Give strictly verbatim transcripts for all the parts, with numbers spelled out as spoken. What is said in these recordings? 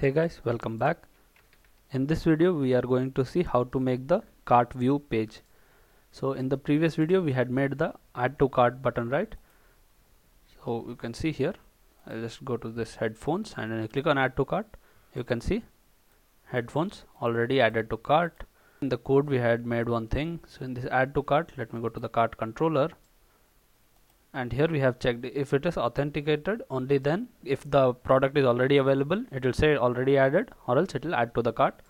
Hey guys, welcome back. In this video we are going to see how to make the cart view page. So in the previous video we had made the add to cart button, right? So you can see here, I'll just go to this headphones and then I click on add to cart. You can see headphones already added to cart. In the code we had made one thing. So in this add to cart, let me go to the cart controller. And here we have checked if it is authenticated, only then if the product is already available it will say already added, or else it will add to the cart,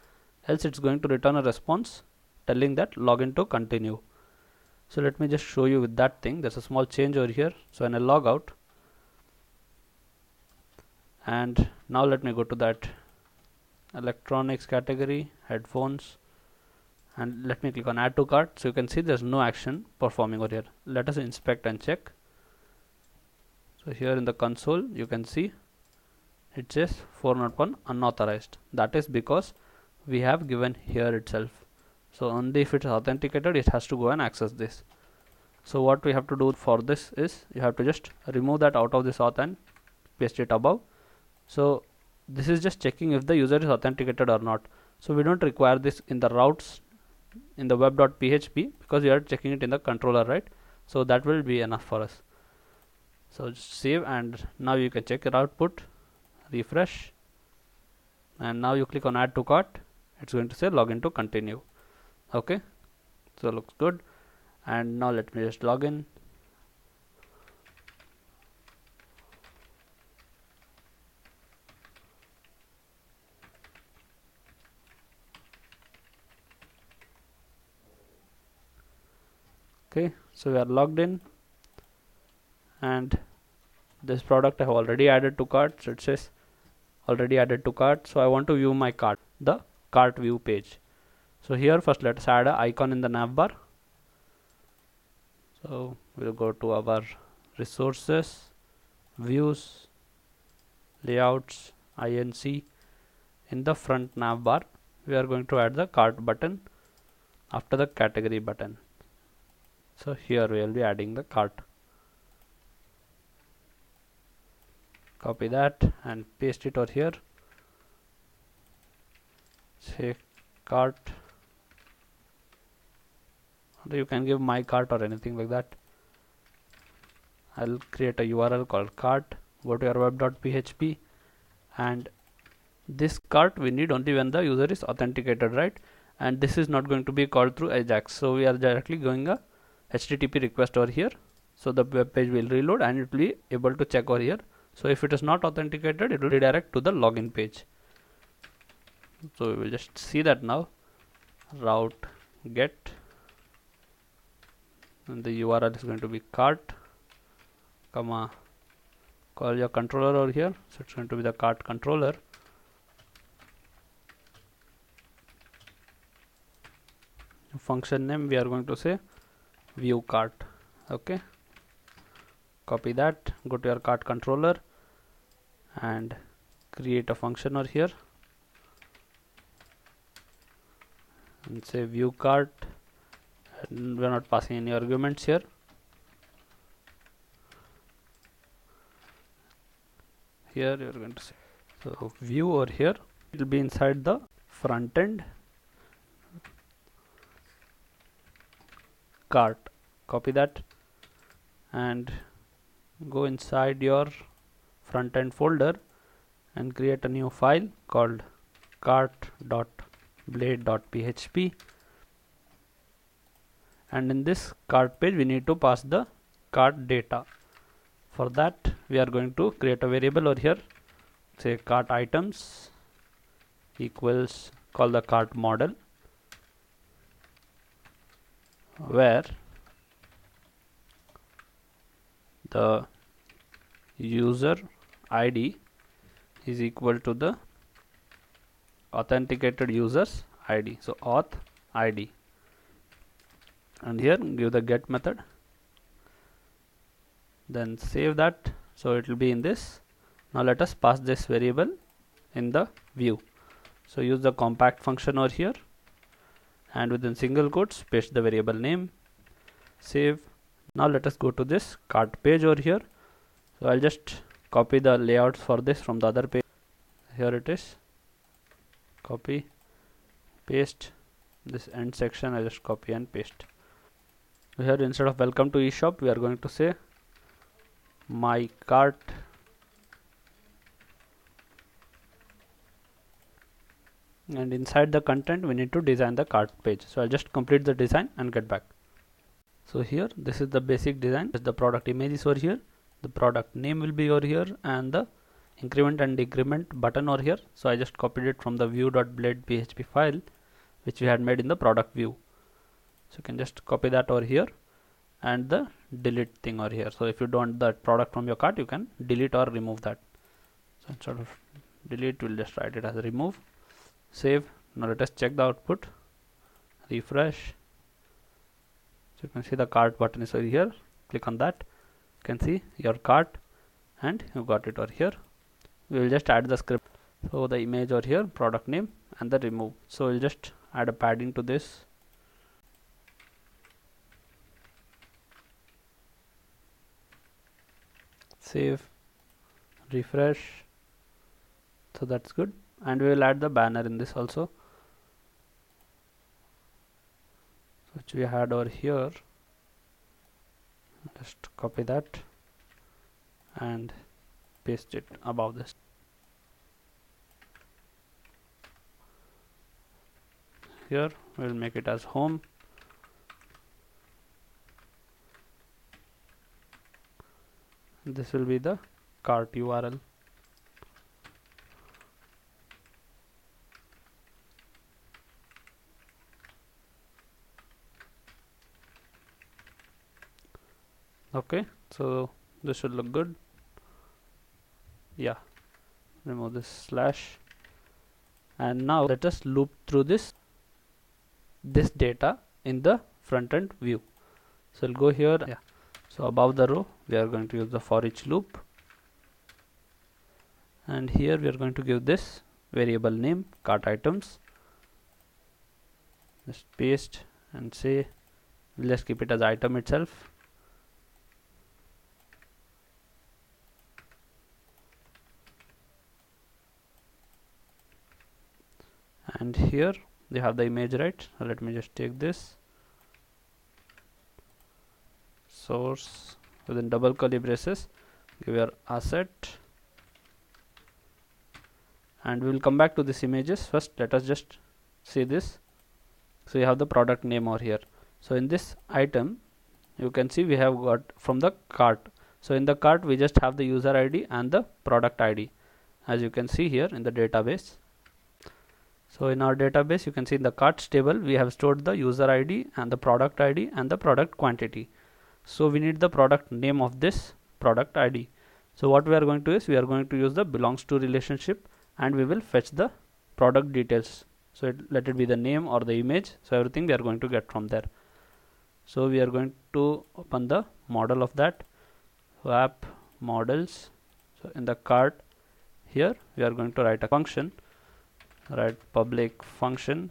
else it's going to return a response telling that login to continue. So let me just show you with that thing. There's a small change over here. So when I log out, and now let me go to that electronics category, headphones, and let me click on add to cart. So you can see there's no action performing over here. Let us inspect and check. So here in the console you can see it says four oh one unauthorized. That is because we have given here itself. So only if it is authenticated it has to go and access this. So what we have to do for this is you have to just remove that out of this auth and paste it above. So this is just checking if the user is authenticated or not. So we don't require this in the routes in the web.php because we are checking it in the controller, right? So that will be enough for us. So just save, and now you can check your output, refresh, and now you click on add to cart. It's going to say login to continue. Okay, so looks good. And now let me just log in. Okay, so we are logged in. And this product I have already added to cart. So it says already added to cart. So I want to view my cart, the cart view page. So here first let us add an icon in the navbar. So we'll go to our resources, views, layouts, inc. In the front navbar we are going to add the cart button after the category button. So here we will be adding the cart. Copy that and paste it over here. Say cart, or you can give my cart or anything like that. I'll create a U R L called cart. Go to your web.php, and this cart we need only when the user is authenticated, right? And this is not going to be called through AJAX. So we are directly going a H T T P request over here. So the web page will reload and it will be able to check over here. So if it is not authenticated, it will redirect to the login page. So we will just see that now. Route get, and the U R L is going to be cart, comma, call your controller over here. So it's going to be the cart controller. Function name we are going to say view cart. Okay. Copy that. Go to your cart controller. And create a function over here and say view cart, and we are not passing any arguments here. Here you are going to say so view over here, it will be inside the front end cart. Copy that and go inside your front end folder and create a new file called cart.blade.php, and in this cart page we need to pass the cart data. For that we are going to create a variable over here, say cart items equals, call the cart model, where the user I D is equal to the authenticated user's I D. So auth I D, and here give the get method, then save that. So it will be in this. Now let us pass this variable in the view. So use the compact function over here, and within single quotes paste the variable name, save. Now let us go to this cart page over here. So I'll just copy the layouts for this from the other page. Here it is. copy, paste, this end section I just copy and paste. Here instead of welcome to eShop, we are going to say my cart and inside the content we need to design the cart page. So I'll just complete the design and get back. So here this is the basic design. The product image is over here, the product name will be over here, and the increment and decrement button over here. So I just copied it from the view.blade.php file which we had made in the product view. So you can just copy that over here and the delete thing over here. So if you don't that product from your cart, you can delete or remove that. So instead of delete, we'll just write it as remove. Save. Now let us check the output. Refresh. So you can see the cart button is over here. Click on that. You can see your cart and you got it over here. We will just add the script. So the image over here, product name and the remove. So we'll just add a padding to this. Save. Refresh. So that's good. And we will add the banner in this also, which we had over here. Just copy that and paste it above this. Here we will make it as home. This will be the cart U R L. Okay, so this should look good. Yeah, remove this slash, and now let us loop through this this data in the front end view. So we'll go here. Yeah, so above the row we are going to use the for each loop, and here we are going to give this variable name cart items. Just paste and say let's keep it as item itself. And here they have the image, right? Let me just take this source within double curly braces, give your asset, and we will come back to this images. First let us just see this. So you have the product name over here. So in this item you can see we have got from the cart. So in the cart we just have the user I D and the product I D, as you can see here in the database. So in our database you can see in the carts table we have stored the user I D and the product I D and the product quantity. So we need the product name of this product I D. So what we are going to is we are going to use the belongs to relationship and we will fetch the product details. So it, let it be the name or the image. So everything we are going to get from there. So we are going to open the model of that. So app models. So in the cart here we are going to write a function. Write public function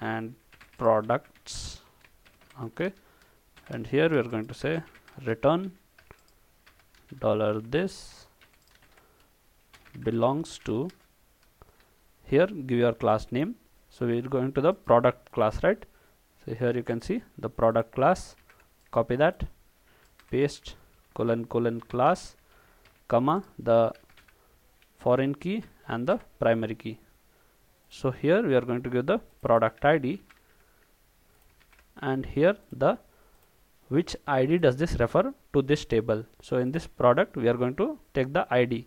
and products. Okay, and here we are going to say return dollar this belongs to. Here give your class name. So we are going to the product class, right? So here you can see the product class. Copy that, paste, colon colon class, comma, the foreign key and the primary key. So here we are going to give the product I D, and here the which I D does this refer to this table. So in this product we are going to take the I D.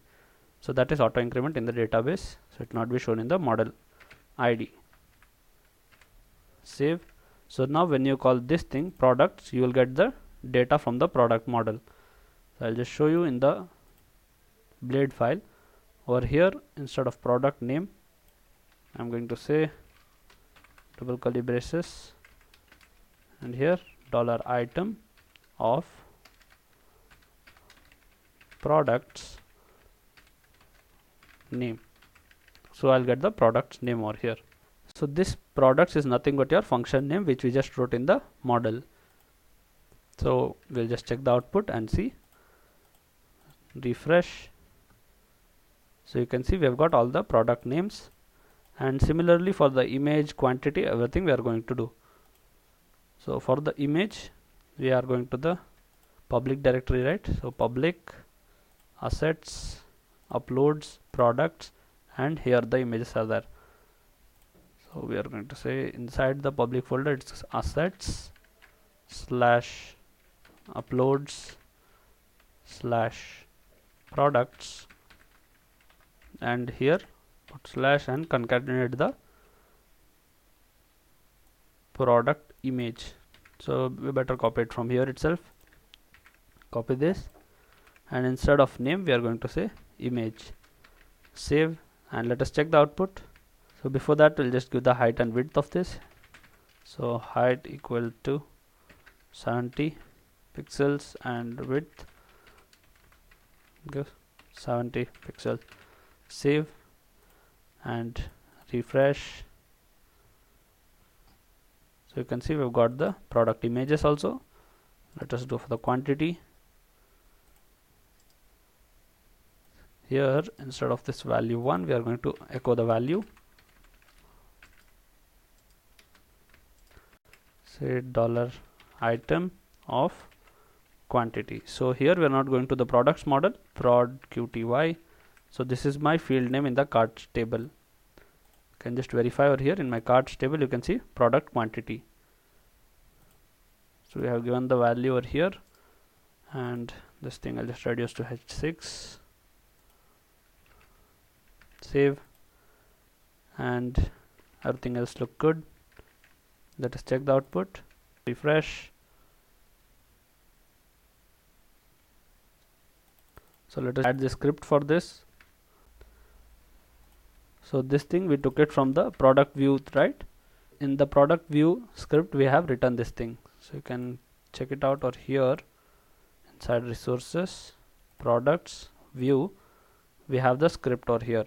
So that is auto increment in the database, so it not be shown in the model I D. Save. So now when you call this thing products, you will get the data from the product model. So I'll just show you in the blade file. Over here instead of product name I'm going to say double curly braces and here dollar item of products name. So I'll get the products name over here. So this products is nothing but your function name which we just wrote in the model. So we'll just check the output and see. Refresh. So you can see we have got all the product names and similarly for the image quantity, everything we are going to do. So for the image we are going to the public directory, right? So public assets, uploads, products, and here the images are there. So we are going to say inside the public folder it's assets slash uploads slash products, and here put slash and concatenate the product image. So we better copy it from here itself. Copy this, and instead of name we are going to say image. Save, and let us check the output. So before that we'll just give the height and width of this. So height equal to seventy pixels and width give seventy pixels. Save and refresh. So you can see we've got the product images also. Let us do for the quantity. Here instead of this value one we are going to echo the value, say dollar item of quantity. So here we are not going to the products model, prod qty. So this is my field name in the cards table. You can just verify over here in my cards table, you can see product quantity. So we have given the value over here, and this thing I'll just reduce to H six. Save, and everything else look good. Let us check the output. Refresh. So let us add the script for this. So this thing we took it from the product view, right? In the product view script we have written this thing. So you can check it out, or here inside resources, products, view, we have the script over here.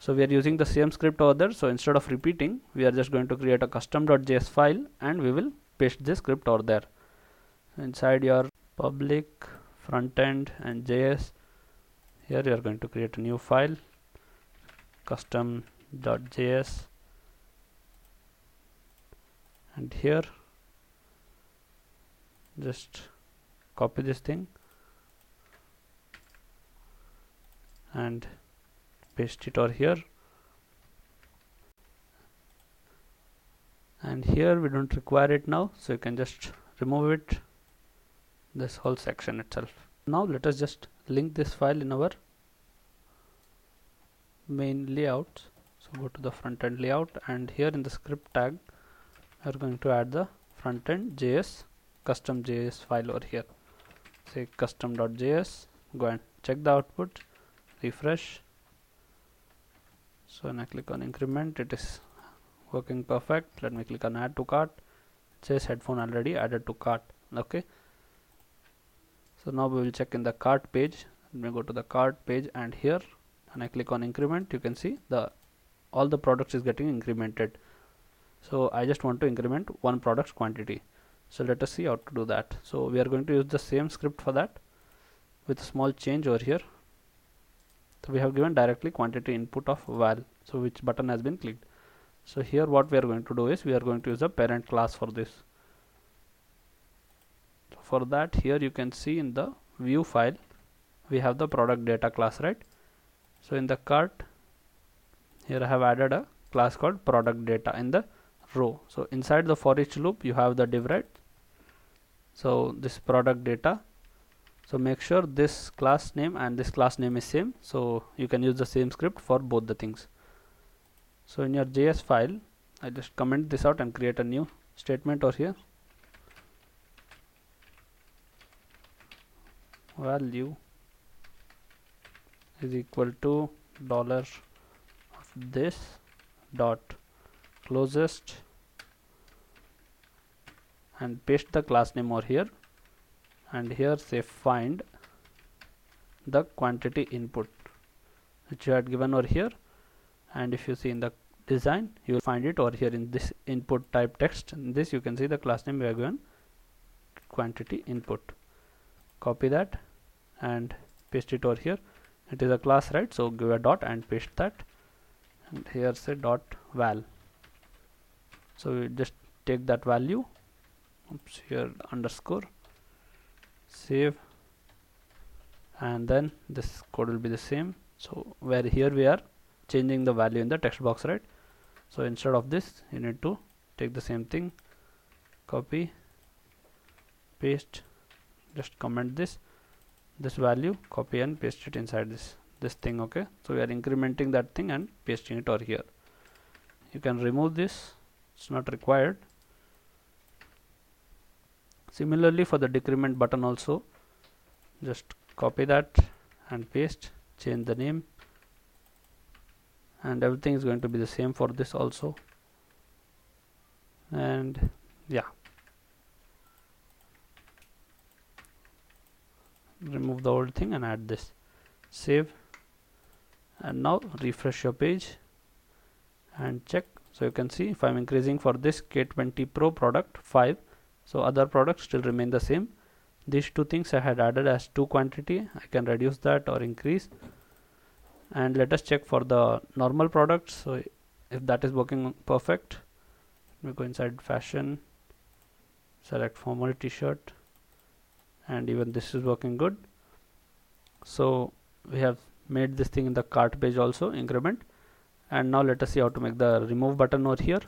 So we are using the same script over there. So instead of repeating, we are just going to create a custom.js file, and we will paste this script over there. Inside your public front end and J S, here you are going to create a new file, custom.js, and here just copy this thing and paste it over here. And here we don't require it now, so you can just remove it, this whole section itself. Now let us just link this file in our main layout. So go to the front end layout, and here in the script tag we are going to add the front end J S custom J S file over here. Say custom.js, go and check the output, refresh. So when I click on increment, it is working perfect. Let me click on add to cart. It says headphone already added to cart. Okay. So now we will check in the cart page. Let me go to the cart page, and here when I click on increment, you can see the all the products is getting incremented. So I just want to increment one product's quantity. So let us see how to do that. So we are going to use the same script for that with a small change over here. So we have given directly quantity input of val, so which button has been clicked. So here what we are going to do is we are going to use a parent class for this. For that, here you can see in the view file we have the product data class, right? So in the cart here I have added a class called product data in the row. So inside the for each loop you have the div, right? So this product data, so make sure this class name and this class name is same, so you can use the same script for both the things. So in your J S file, I just comment this out and create a new statement over here, value is equal to dollar of this dot closest, and paste the class name over here, and here say find the quantity input which you had given over here. And if you see in the design, you will find it over here in this input type text. In this you can see the class name we have given, quantity input. Copy that and paste it over here. It is a class, right? So give a dot and paste that, and here say dot val. So we just take that value, oops, here underscore, save, and then this code will be the same. So where here we are changing the value in the text box, right? So instead of this you need to take the same thing, copy, paste, just comment this this value, copy and paste it inside this this thing. Okay, so we are incrementing that thing and pasting it over here. You can remove this, it's not required. Similarly for the decrement button also, just copy that and paste, change the name, and everything is going to be the same for this also. And yeah, remove the old thing and add this, save, and now refresh your page and check. So you can see if I'm increasing for this K twenty Pro product five, so other products still remain the same. These two things I had added as two quantity, I can reduce that or increase. And let us check for the normal products, so if that is working perfect. Let me go inside fashion, select formal t-shirt, and even this is working good. So we have made this thing in the cart page also, increment. And now let us see how to make the remove button over here.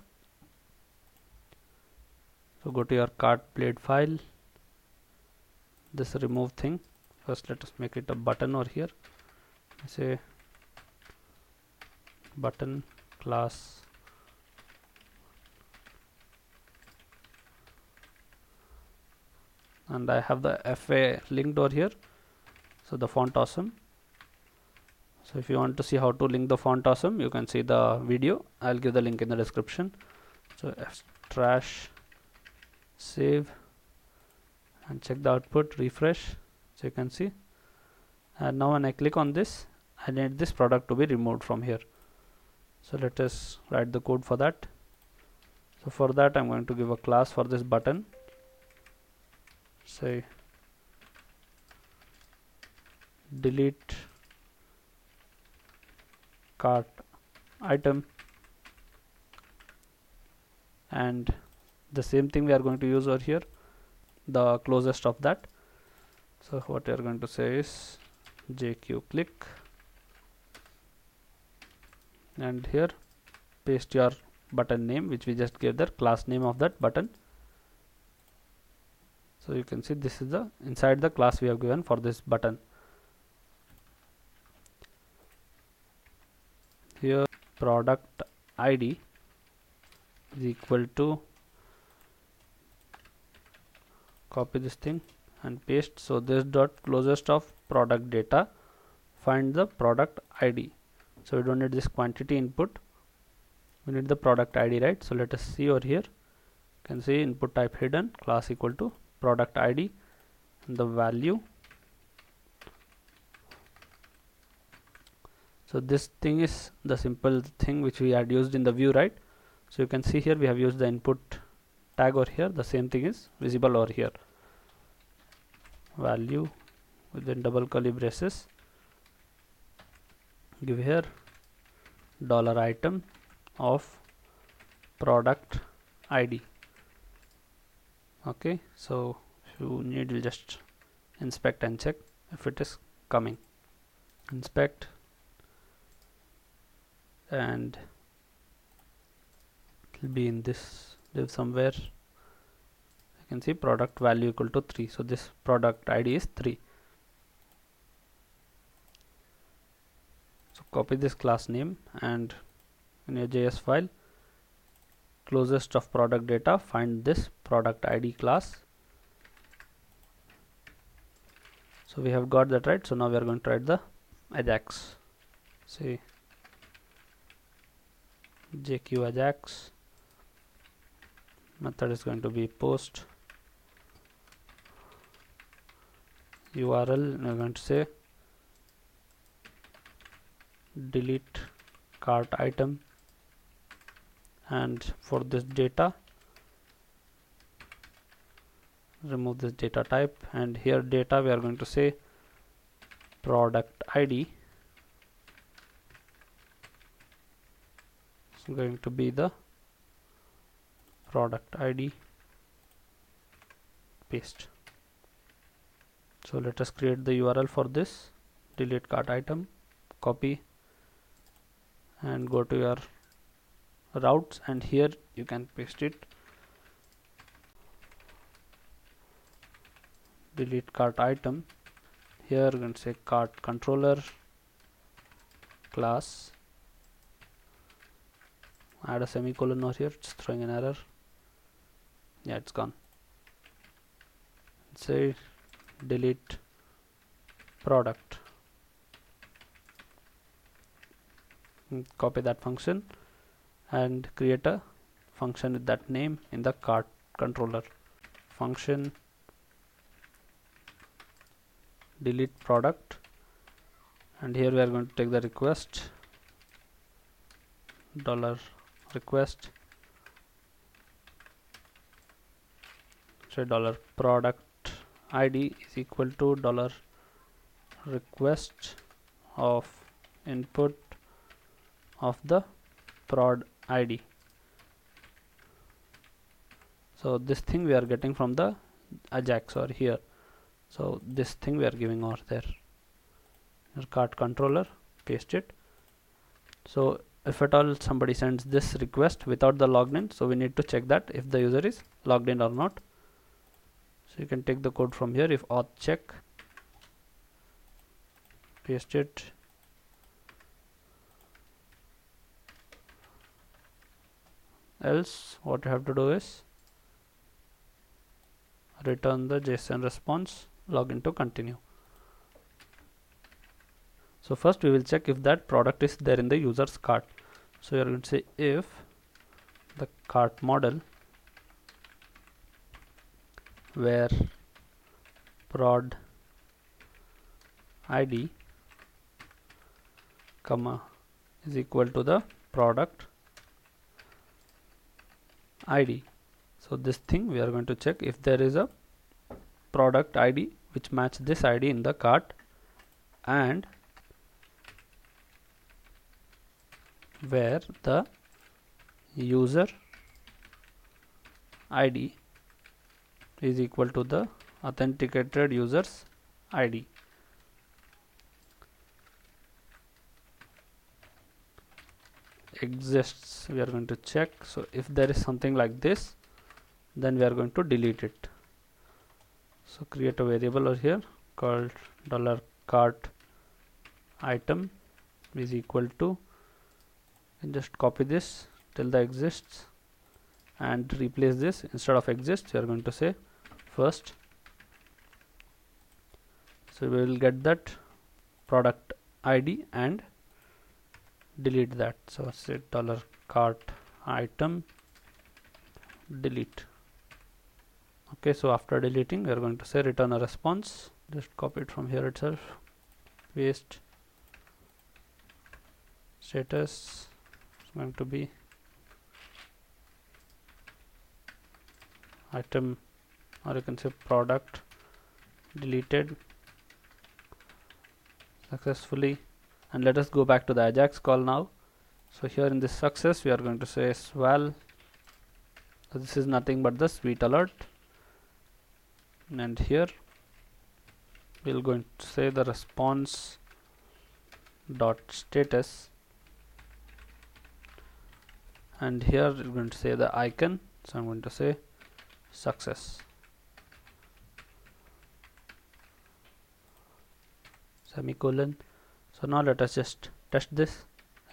So go to your cart blade file, this remove thing, first let us make it a button over here. Say button class and I have the F A linked over here, so the Font-Awesome. So if you want to see how to link the Font-Awesome, you can see the video, I'll give the link in the description. So F trash, save, and check the output, refresh, so you can see. And now when I click on this, I need this product to be removed from here. So let us write the code for that. So for that I'm going to give a class for this button, say delete cart item, and the same thing we are going to use over here, the closest of that. So what we are going to say is jQclick, and here paste your button name which we just gave, their class name of that button. So you can see this is the inside the class we have given for this button. Here product I D is equal to, copy this thing and paste, so this dot closest of product data, find the product I D. So we don't need this quantity input, we need the product I D, right? So let us see over here, you can see input type hidden, class equal to product I D, and the value. So this thing is the simple thing which we had used in the view, right? So you can see here we have used the input tag over here, the same thing is visible over here, value within double curly braces, give here dollar item of product I D. Okay, so if you need, we'll just inspect and check if it is coming, inspect, and it will be in this div somewhere. You can see product value equal to three, so this product I D is three. So copy this class name, and in your J S file, closest of product data, find this product I D class. So we have got that, right? So now we are going to write the AJAX, say jq AJAX, method is going to be post U R L, and I'm going to say delete cart item, and for this data remove this data type, and here data we are going to say product I D going to be the product I D, paste. So let us create the U R L for this, delete cart item, copy, and go to your routes, and here you can paste it, delete cart item. Here we can say cart controller class, add a semicolon over here, it's throwing an error. Yeah, it's gone. Say delete product, copy that function and create a function with that name in the cart controller, function delete product, and here we are going to take the request dollar request, say dollar product I D is equal to dollar request of input of the prod I D. So this thing we are getting from the AJAX or here. So this thing we are giving over there, your cart controller, paste it. So if at all somebody sends this request without the logged in, so we need to check that if the user is logged in or not. So you can take the code from here, if auth check, paste it. Else what you have to do is return the JSON response, login to continue. So first we will check if that product is there in the user's cart. So you are going to say if the cart model where prod I D comma is equal to the product I D. So this thing we are going to check if there is a product I D which match this I D in the cart, and where the user I D is equal to the authenticated user's I D. Exists, we are going to check. So if there is something like this, then we are going to delete it. So create a variable over here called dollar cart item is equal to, and just copy this till the exists and replace this. Instead of exists, you are going to say first. So we will get that product I D and delete that. So say dollar cart item delete. Okay, so after deleting, we are going to say return a response. Just copy it from here itself, paste. Status is going to be item, or you can say product deleted successfully. And let us go back to the AJAX call now. So here in this success, we are going to say sval. So this is nothing but the sweet alert, and here we'll going to say the response dot status, and here we're going to say the icon. So I'm going to say success. Semicolon. So now let us just test this,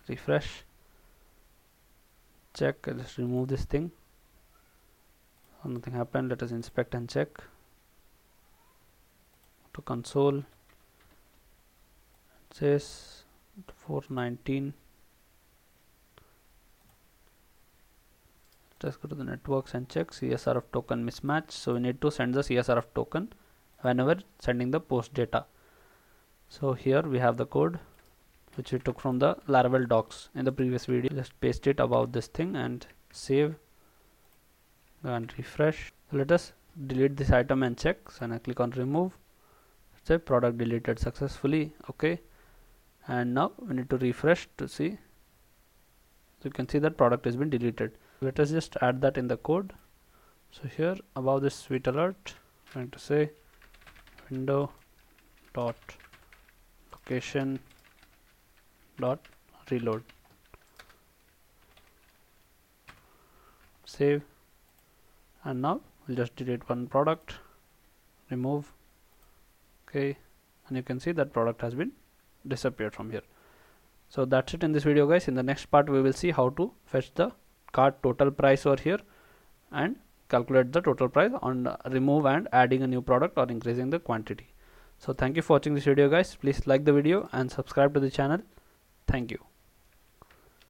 refresh, check, I'll just remove this thing. Nothing happened. Let us inspect and check to console. It says four nineteen. Just go to the networks and check C S R F token mismatch. So we need to send the C S R F token whenever sending the post data. So here we have the code which we took from the Laravel docs in the previous video. Just paste it above this thing and save and refresh. So let us delete this item and check. So now click on remove. Say product deleted successfully. Okay, and now we need to refresh to see So you can see that product has been deleted. Let us just add that in the code. So here above this sweet alert, I'm going to say window dot location dot reload. Save, and now we'll just delete one product, remove, okay, and you can see that product has been disappeared from here. So that's it in this video, guys. In the next part we will see how to fetch the cart total price over here and calculate the total price on uh, remove and adding a new product or increasing the quantity. So thank you for watching this video, guys. Please like the video and subscribe to the channel. Thank you.